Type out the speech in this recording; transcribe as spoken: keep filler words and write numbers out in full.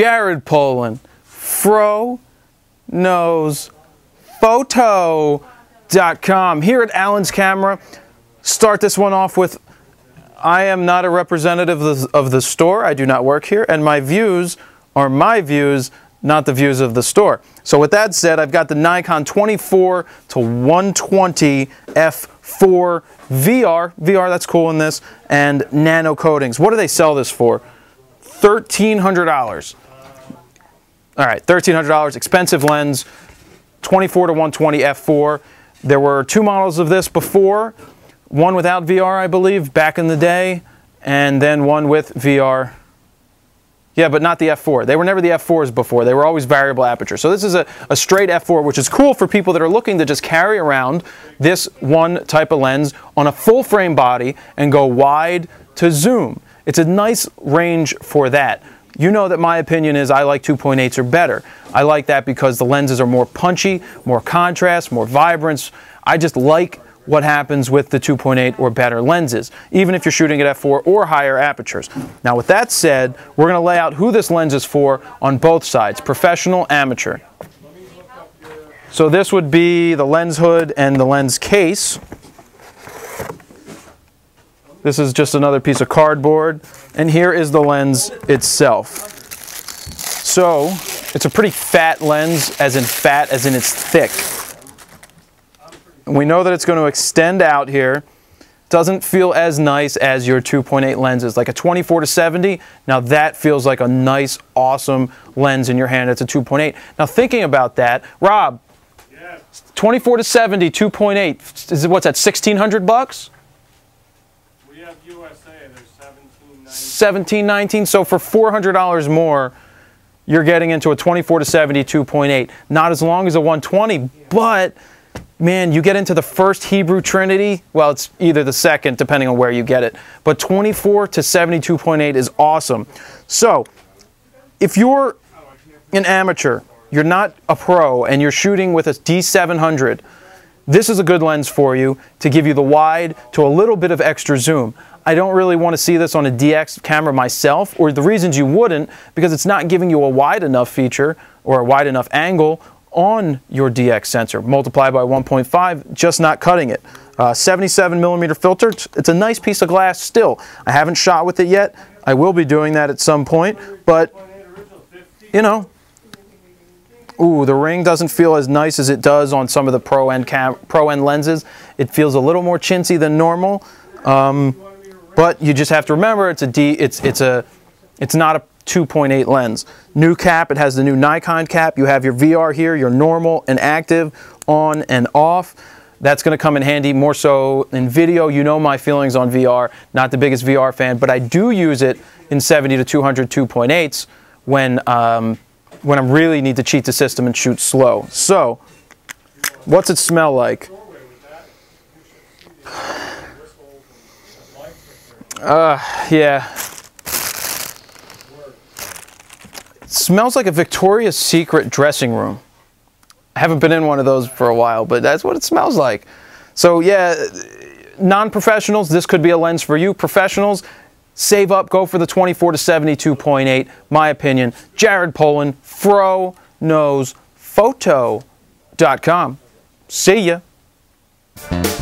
Jared Polin, fro knows photo dot com. Here at Allen's Camera, start this one off with, I am not a representative of the store, I do not work here, and my views are my views, not the views of the store. So with that said, I've got the Nikon twenty-four to one twenty f four V R, V R that's cool in this, and nano coatings. What do they sell this for? thirteen hundred dollars. All right, thirteen hundred dollars, expensive lens, twenty-four to one twenty f four. There were two models of this before, one without V R, I believe, back in the day, and then one with V R. Yeah, but not the f four. They were never the f fours before. They were always variable aperture. So this is a, a straight f four, which is cool for people that are looking to just carry around this one type of lens on a full frame body and go wide to zoom. It's a nice range for that. You know that my opinion is I like two point eights or better. I like that because the lenses are more punchy, more contrast, more vibrance. I just like what happens with the two point eight or better lenses, even if you're shooting at f four or higher apertures. Now with that said, we're going to lay out who this lens is for on both sides, professional, amateur. So this would be the lens hood and the lens case. This is just another piece of cardboard, and here is the lens itself. So it's a pretty fat lens, as in fat, as in it's thick. We know that it's going to extend out here. Doesn't feel as nice as your two point eight lenses, like a twenty-four to seventy. Now that feels like a nice, awesome lens in your hand. It's a two point eight. Now thinking about that, Rob, yeah. twenty-four to seventy, two point eight. Is it, what's that? sixteen hundred bucks? We have U S A. There's seventeen nineteen. So for four hundred dollars more, you're getting into a twenty-four to seventy, two point eight. Not as long as a one twenty, yeah. But man, you get into the first Hebrew Trinity, well, it's either the second, depending on where you get it, but twenty-four to seventy, two point eight is awesome. So, if you're an amateur, you're not a pro, and you're shooting with a D seven hundred, this is a good lens for you to give you the wide to a little bit of extra zoom. I don't really want to see this on a D X camera myself, or the reasons you wouldn't, because it's not giving you a wide enough feature, or a wide enough angle, on your D X sensor. Multiply by one point five, just not cutting it. Uh, seventy-seven millimeter filter, it's a nice piece of glass still. I haven't shot with it yet. I will be doing that at some point, but, you know, ooh, the ring doesn't feel as nice as it does on some of the pro-end cam pro-end lenses. It feels a little more chintzy than normal, um, but you just have to remember it's a D, it's, it's a, it's not a two point eight lens. New cap, it has the new Nikon cap. You have your V R here, your normal and active, on and off. That's going to come in handy more so in video. You know my feelings on V R. Not the biggest V R fan, but I do use it in seventy to two hundred two point eights when, um, when I really need to cheat the system and shoot slow. So, what's it smell like? Uh, yeah. Smells like a Victoria's Secret dressing room. I haven't been in one of those for a while, but that's what it smells like. So yeah, non-professionals, this could be a lens for you. Professionals, save up, go for the twenty-four to seventy two point eight, my opinion. Jared Polin, fro knows photo dot com. See ya.